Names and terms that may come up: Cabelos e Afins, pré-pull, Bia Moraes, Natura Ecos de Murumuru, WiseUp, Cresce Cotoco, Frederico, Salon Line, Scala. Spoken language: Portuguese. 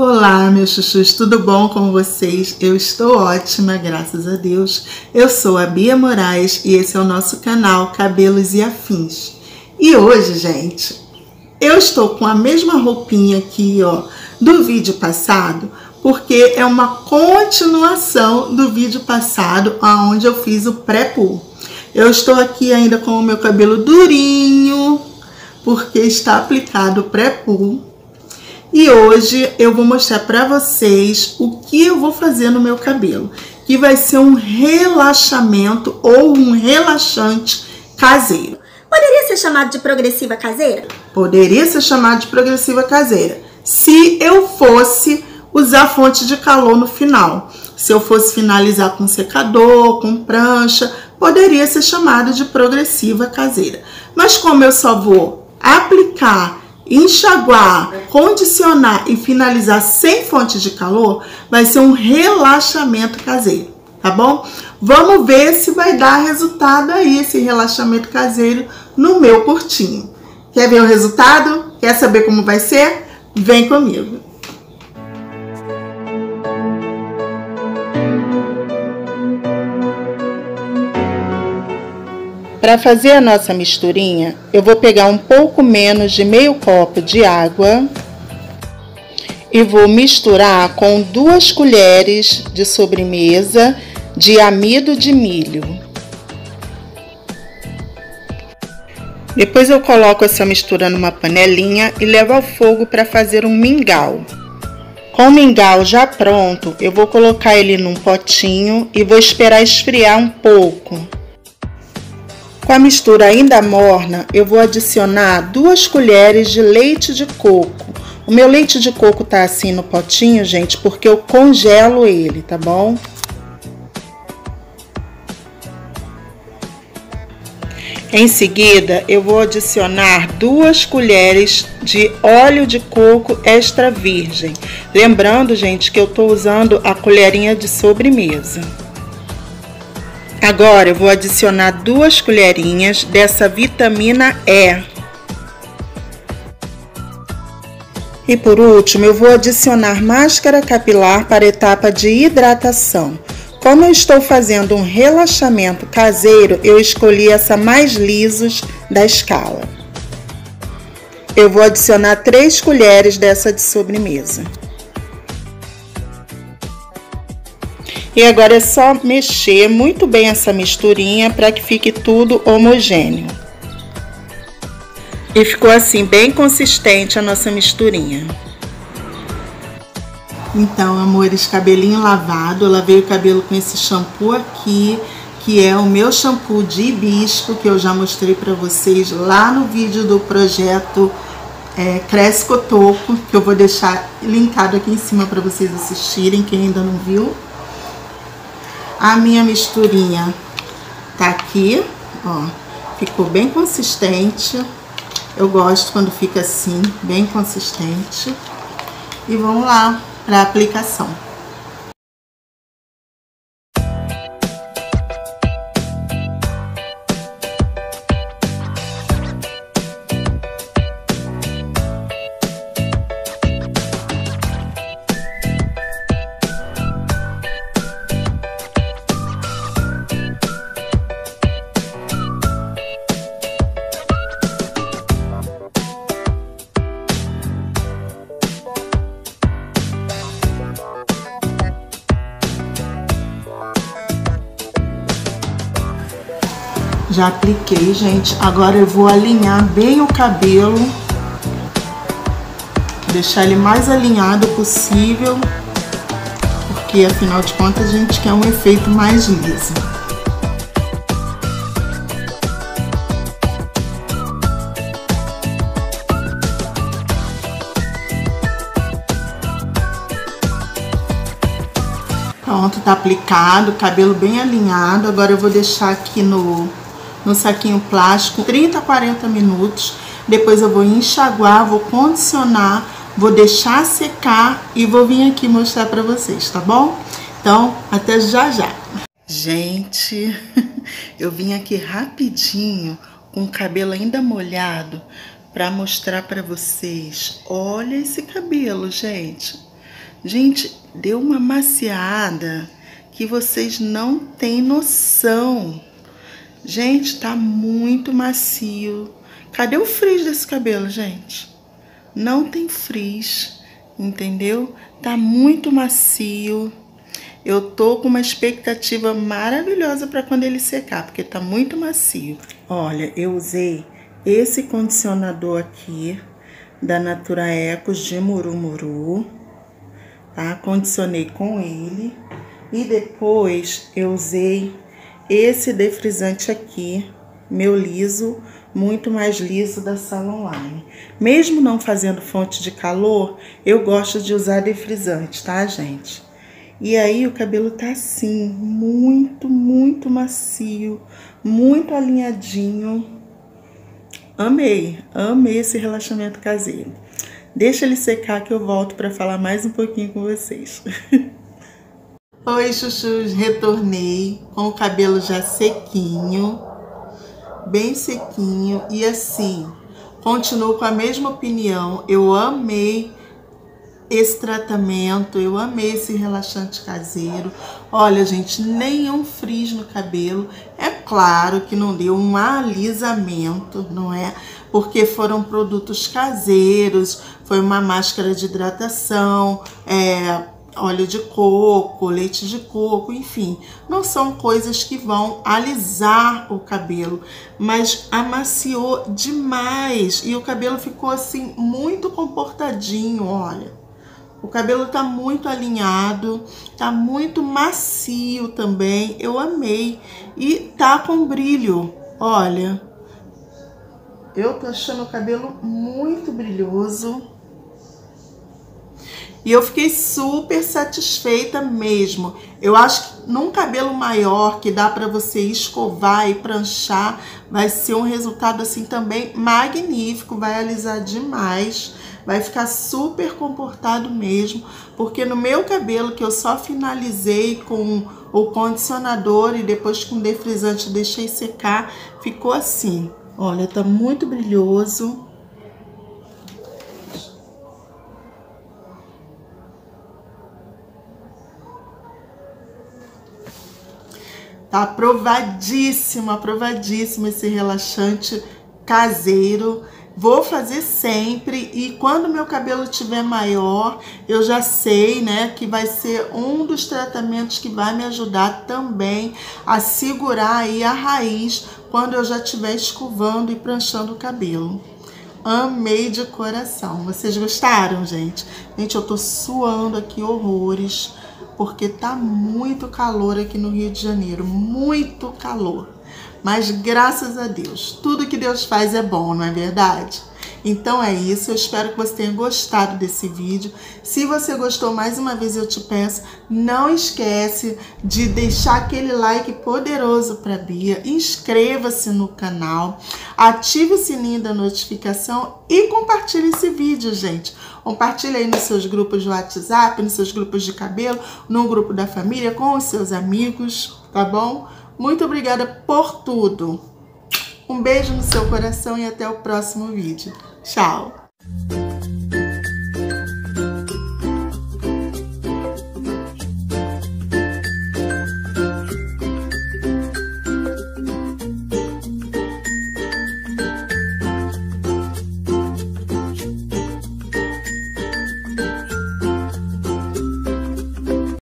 Olá, meus chuchus, tudo bom com vocês? Eu estou ótima, graças a Deus. Eu sou a Bia Moraes e esse é o nosso canal Cabelos e Afins. E hoje, gente, eu estou com a mesma roupinha aqui, ó, do vídeo passado, porque é uma continuação do vídeo passado, onde eu fiz o pré-pull. Eu estou aqui ainda com o meu cabelo durinho, porque está aplicado o pré-pull. E hoje eu vou mostrar pra vocês o que eu vou fazer no meu cabelo, que vai ser um relaxamento ou um relaxante caseiro. Poderia ser chamado de progressiva caseira? Poderia ser chamado de progressiva caseira, se eu fosse usar fonte de calor no final. Se eu fosse finalizar com secador, com prancha, poderia ser chamado de progressiva caseira. Mas como eu só vou aplicar, enxaguar, condicionar e finalizar sem fonte de calor, vai ser um relaxamento caseiro, tá bom? Vamos ver se vai dar resultado aí, esse relaxamento caseiro no meu curtinho. Quer ver o resultado? Quer saber como vai ser? Vem comigo! Para fazer a nossa misturinha, eu vou pegar um pouco menos de meio copo de água e vou misturar com 2 colheres de sobremesa de amido de milho. Depois eu coloco essa mistura numa panelinha e levo ao fogo para fazer um mingau. Com o mingau já pronto, eu vou colocar ele num potinho e vou esperar esfriar um pouco. Com a mistura ainda morna, eu vou adicionar 2 colheres de leite de coco. O meu leite de coco tá assim no potinho, gente, porque eu congelo ele, tá bom? Em seguida, eu vou adicionar 2 colheres de óleo de coco extra virgem. Lembrando, gente, que eu tô usando a colherinha de sobremesa. Agora eu vou adicionar 2 colherinhas dessa vitamina E. E por último, eu vou adicionar máscara capilar para a etapa de hidratação. Como eu estou fazendo um relaxamento caseiro, eu escolhi essa mais lisos da Scala. Eu vou adicionar 3 colheres dessa de sobremesa. E agora é só mexer muito bem essa misturinha para que fique tudo homogêneo. E ficou assim bem consistente a nossa misturinha. Então, amores, cabelinho lavado. Eu lavei o cabelo com esse shampoo aqui, que é o meu shampoo de hibisco, que eu já mostrei para vocês lá no vídeo do projeto Cresce Cotoco, que eu vou deixar linkado aqui em cima para vocês assistirem, quem ainda não viu. A minha misturinha tá aqui, ó, ficou bem consistente. Eu gosto quando fica assim, bem consistente. E vamos lá para a aplicação. Já apliquei, gente. Agora eu vou alinhar bem o cabelo, deixar ele mais alinhado possível, porque afinal de contas a gente quer um efeito mais liso. Pronto, tá aplicado, cabelo bem alinhado. Agora eu vou deixar aqui no saquinho plástico 30 a 40 minutos, depois eu vou enxaguar, vou condicionar, vou deixar secar e vou vir aqui mostrar pra vocês, tá bom? Então, até já já! Gente, eu vim aqui rapidinho com o cabelo ainda molhado pra mostrar pra vocês. Olha esse cabelo, gente! Gente, deu uma maciada que vocês não têm noção. Gente, tá muito macio. Cadê o frizz desse cabelo, gente? Não tem frizz, entendeu? Tá muito macio. Eu tô com uma expectativa maravilhosa para quando ele secar, porque tá muito macio. Olha, eu usei esse condicionador aqui da Natura Ecos de Murumuru, tá? Condicionei com ele e depois eu usei esse defrisante aqui, meu liso, muito mais liso, da Salon Line. Mesmo não fazendo fonte de calor, eu gosto de usar defrisante, tá, gente? E aí o cabelo tá assim, muito, muito macio, muito alinhadinho. Amei, amei esse relaxamento caseiro. Deixa ele secar que eu volto pra falar mais um pouquinho com vocês. Oi, chuchus, retornei com o cabelo já sequinho, bem sequinho, e assim, continuo com a mesma opinião. Eu amei esse tratamento, eu amei esse relaxante caseiro. Olha, gente, nenhum frizz no cabelo. É claro que não deu um alisamento, não é? Porque foram produtos caseiros, foi uma máscara de hidratação, óleo de coco, leite de coco, enfim, não são coisas que vão alisar o cabelo, mas amaciou demais e o cabelo ficou assim muito comportadinho. Olha, o cabelo tá muito alinhado, tá muito macio também, eu amei, e tá com brilho. Olha, eu tô achando o cabelo muito brilhoso. E eu fiquei super satisfeita mesmo. Eu acho que num cabelo maior, que dá pra você escovar e pranchar, vai ser um resultado assim também magnífico. Vai alisar demais, vai ficar super comportado mesmo. Porque no meu cabelo, que eu só finalizei com o condicionador e depois com o defrisante deixei secar, ficou assim. Olha, tá muito brilhoso. Tá aprovadíssimo, aprovadíssimo esse relaxante caseiro. Vou fazer sempre, e quando meu cabelo tiver maior, eu já sei, né, que vai ser um dos tratamentos que vai me ajudar também a segurar aí a raiz quando eu já estiver escovando e pranchando o cabelo. Amei de coração. Vocês gostaram, gente? Gente, eu tô suando aqui horrores, porque tá muito calor aqui no Rio de Janeiro, muito calor. Mas graças a Deus, tudo que Deus faz é bom, não é verdade? Então é isso, eu espero que você tenha gostado desse vídeo. Se você gostou, mais uma vez eu te peço, não esquece de deixar aquele like poderoso pra Bia, inscreva-se no canal, ative o sininho da notificação e compartilhe esse vídeo, gente. Compartilha aí nos seus grupos de WhatsApp, nos seus grupos de cabelo, no grupo da família, com os seus amigos, tá bom? Muito obrigada por tudo. Um beijo no seu coração e até o próximo vídeo. Tchau!